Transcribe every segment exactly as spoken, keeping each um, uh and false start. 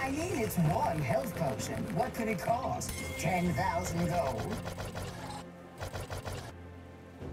I mean, it's one health potion. What could it cost? ten thousand gold?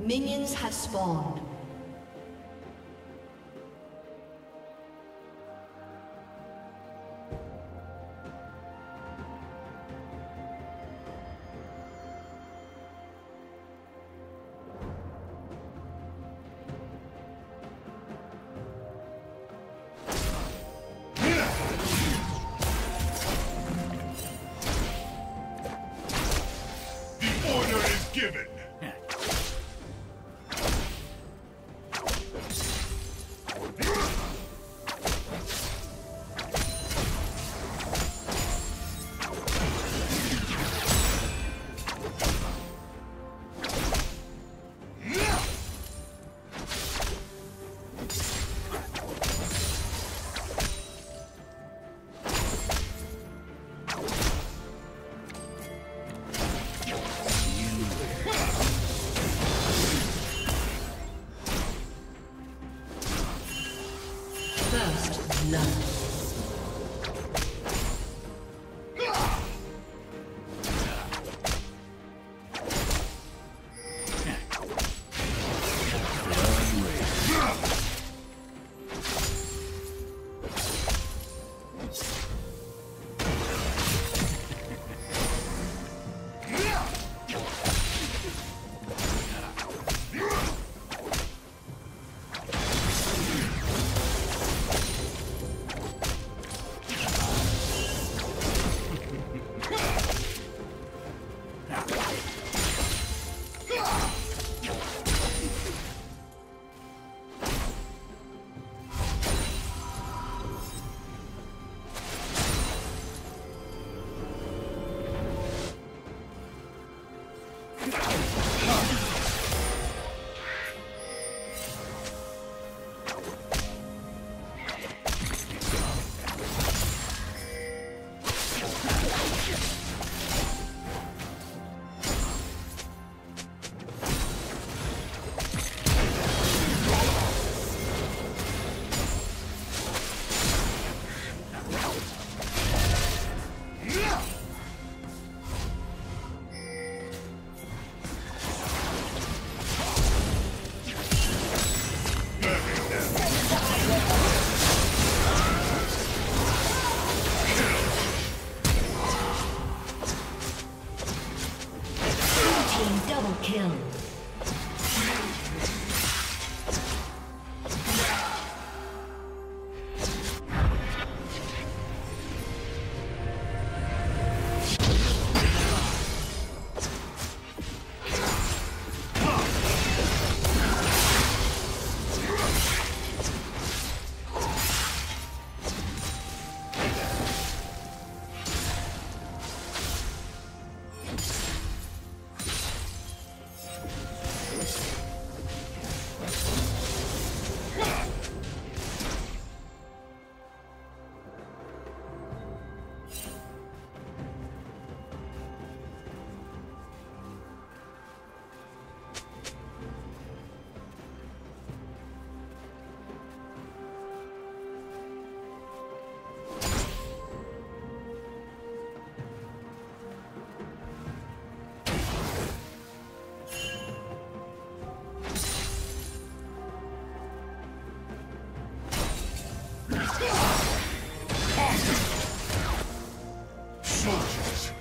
Minions have spawned.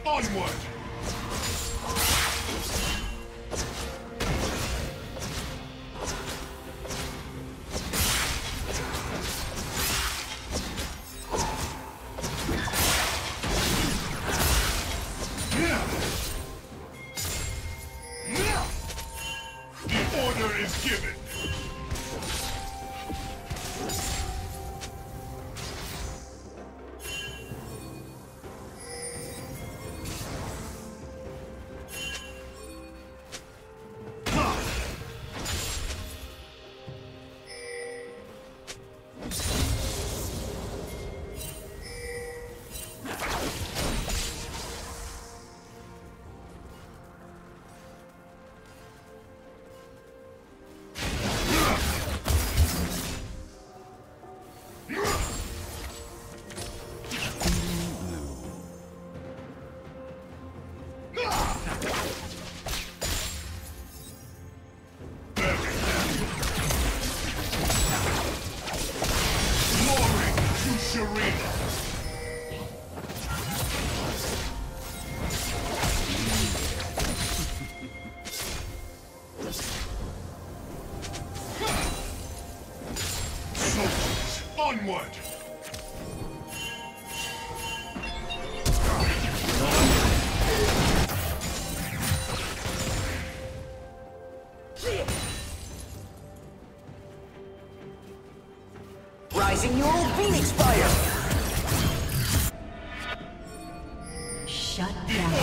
Onward! Onward! Rising your old Phoenix fire! Shut down.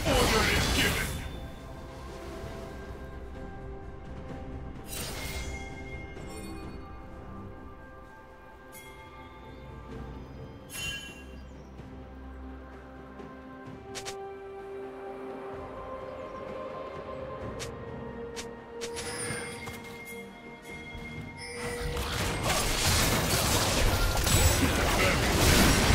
The order is given! Shut down.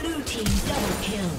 Blue team double kill.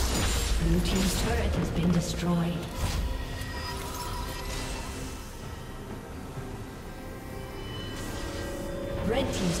Blue team's turret has been destroyed. Red team's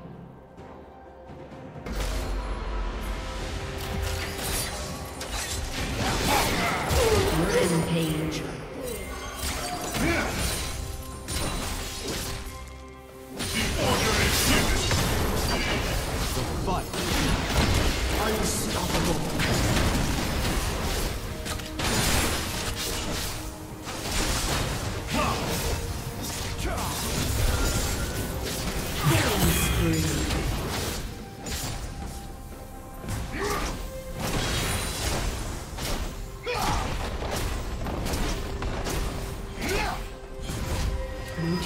Page. Yeah.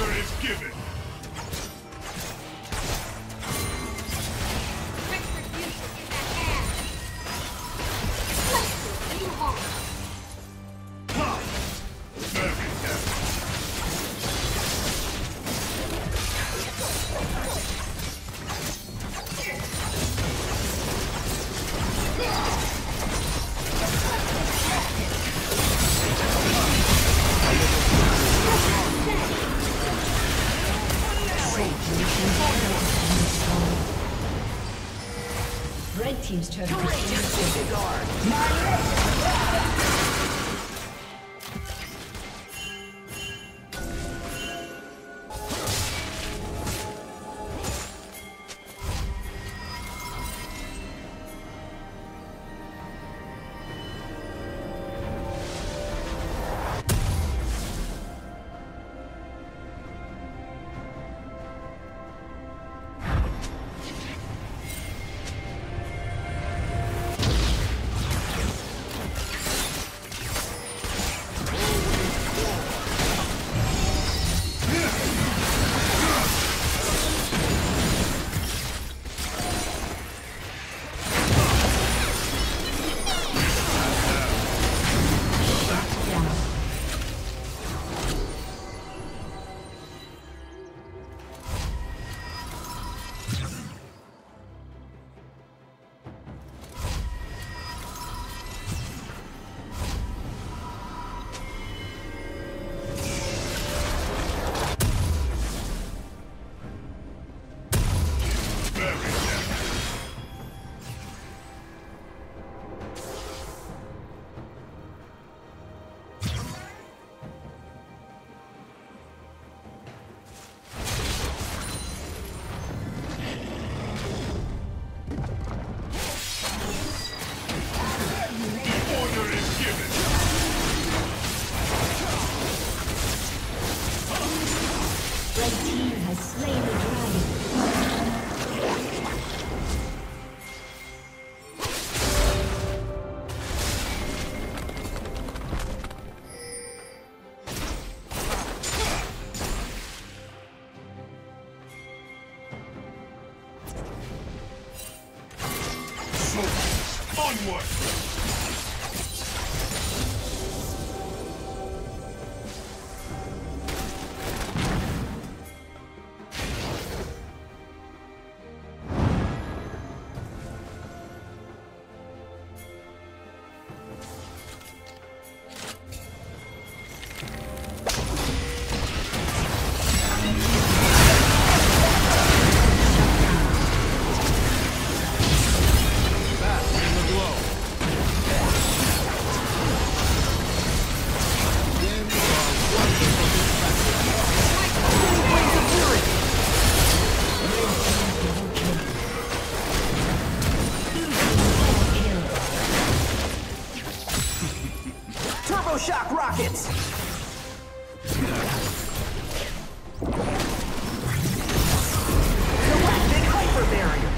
Order is given. Retribution in the air. What do you want? Ha! Very Red team's turn. Courageous disregard. Shock rockets! Galactic hyper barrier!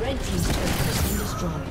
Red team's turret has been shut down.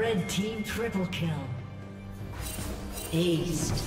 Red team triple kill. Red team triple kill. Aced.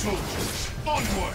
Soldiers, onward!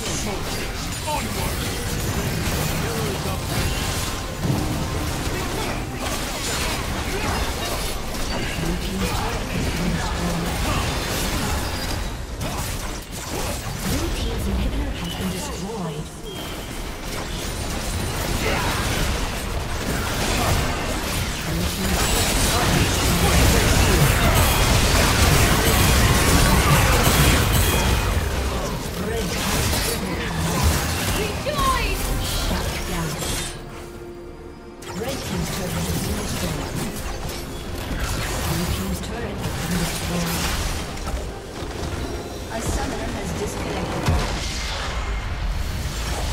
Soldiers, onward!